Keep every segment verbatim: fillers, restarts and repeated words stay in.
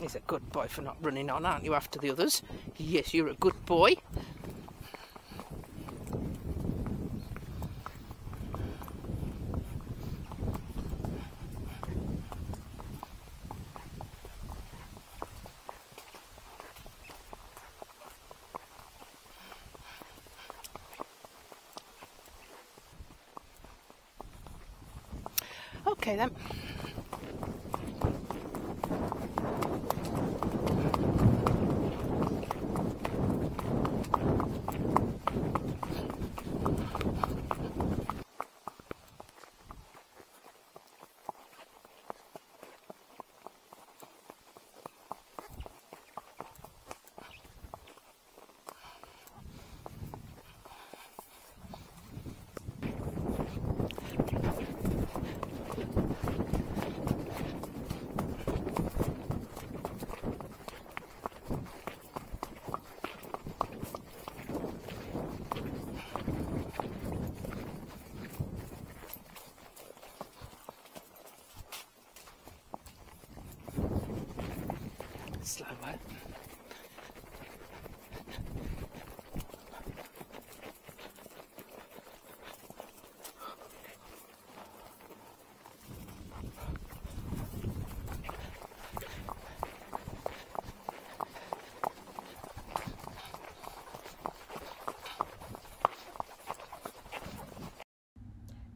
He's a good boy for not running on, aren't you, after the others? Yes, you're a good boy. Okay then. Slow one.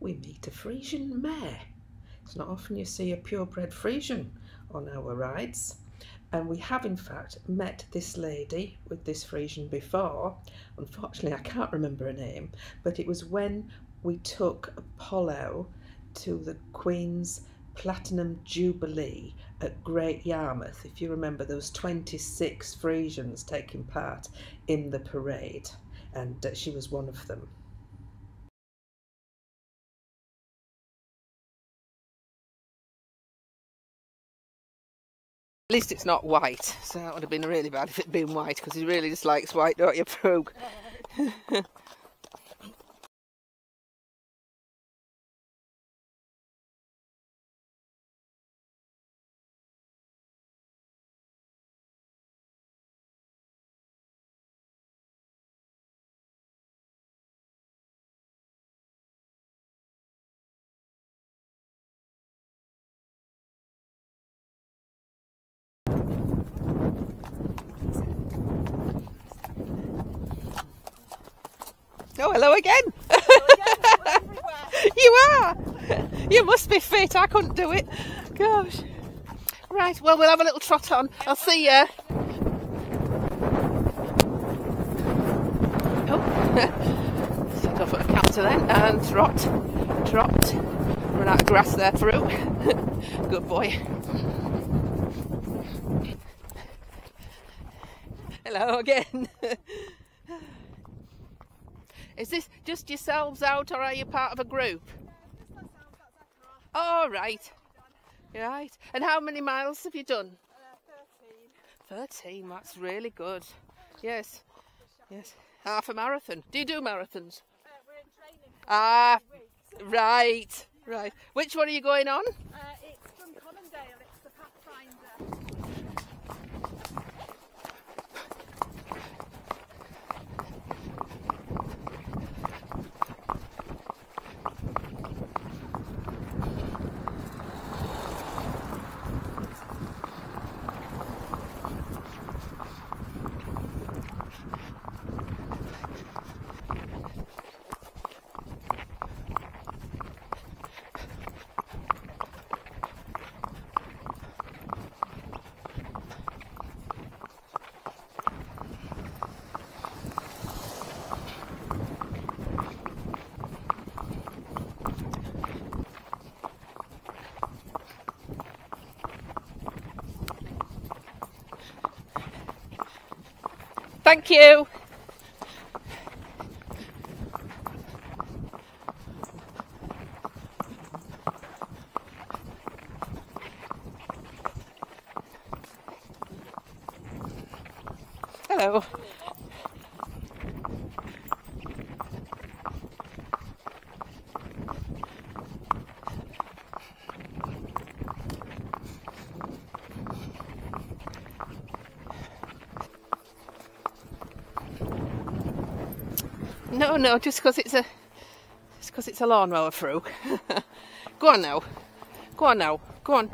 We meet a Friesian mare. It's not often you see a purebred Friesian on our rides. And we have in fact met this lady with this Friesian before. Unfortunately, I can't remember her name, but it was when we took Apollo to the Queen's Platinum Jubilee at Great Yarmouth. If you remember, there was twenty-six Friesians taking part in the parade, and she was one of them. At least it's not white, so that would have been really bad if it had been white, because he really dislikes white, don't you, Prue? Oh, hello again! Hello again. You are! You must be fit, I couldn't do it. Gosh. Right, well, we'll have a little trot on. I'll see you. Oh, set off at a canter then, and trot, trot. Run out of grass there, Prue. Good boy. Hello again. Is this just yourselves out, or are you part of a group? No, just oh, right. Right. And how many miles have you done? Uh, thirteen. thirteen, that's really good. Yes. Yes. Half a marathon. Do you do marathons? Uh, we're in training. Ah, right. Right. Which one are you going on? Uh, it's from Commondale. It's the Pathfinder. Thank you. Hello. No, no, just because it's a just because it's a lawnmower through. Go on now. Go on now. Go on.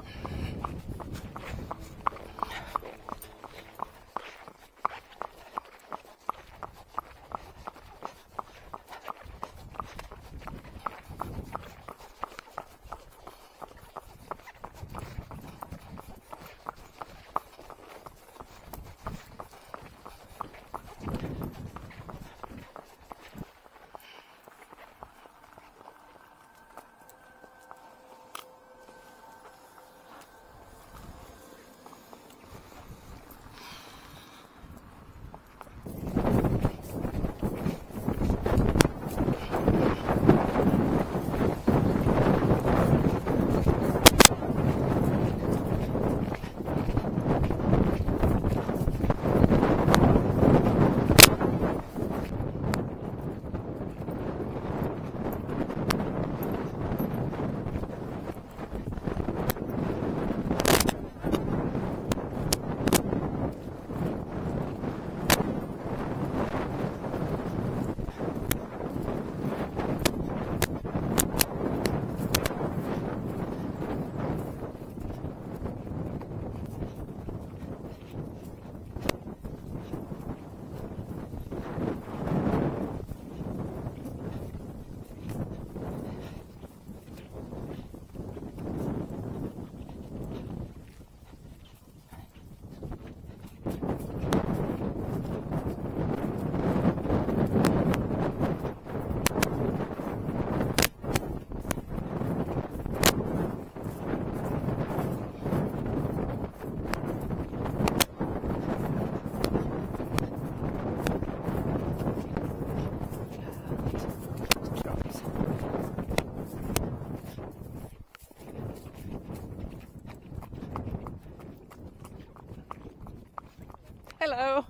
Hello.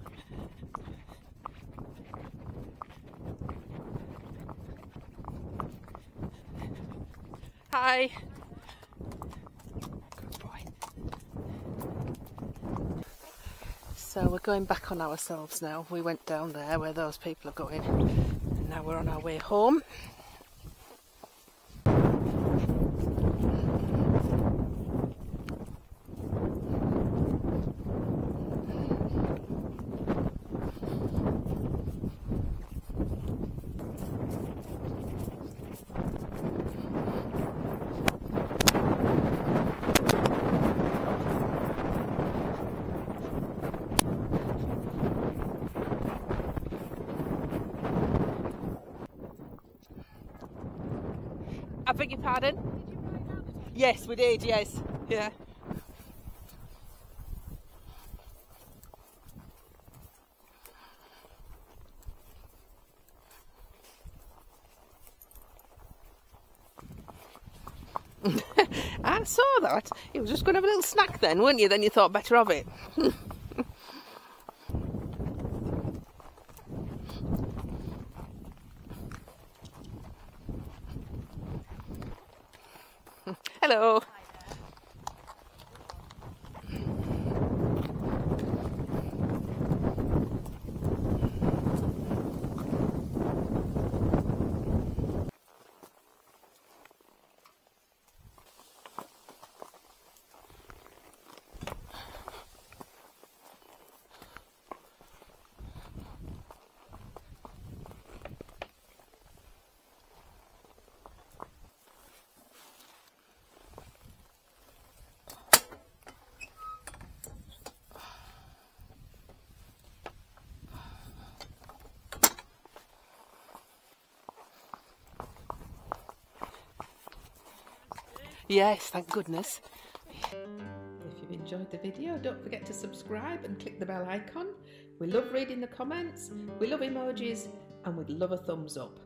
Hi. Good boy. So we're going back on ourselves now. We went down there where those people are going, and now we're on our way home. I beg your pardon? Did you ride down the track? Yes, we did, yes. Yeah. I saw that. You were just going to have a little snack then, weren't you? Then you thought better of it. Hello. Yes, thank goodness. If you've enjoyed the video, don't forget to subscribe and click the bell icon. We love reading the comments, we love emojis, and we'd love a thumbs up.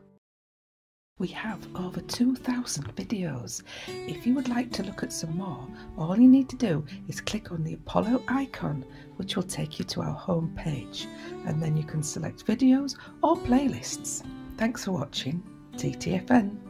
We have over two thousand videos. If you would like to look at some more, all you need to do is click on the Apollo icon, which will take you to our home page, and then you can select videos or playlists. Thanks for watching. T T F N.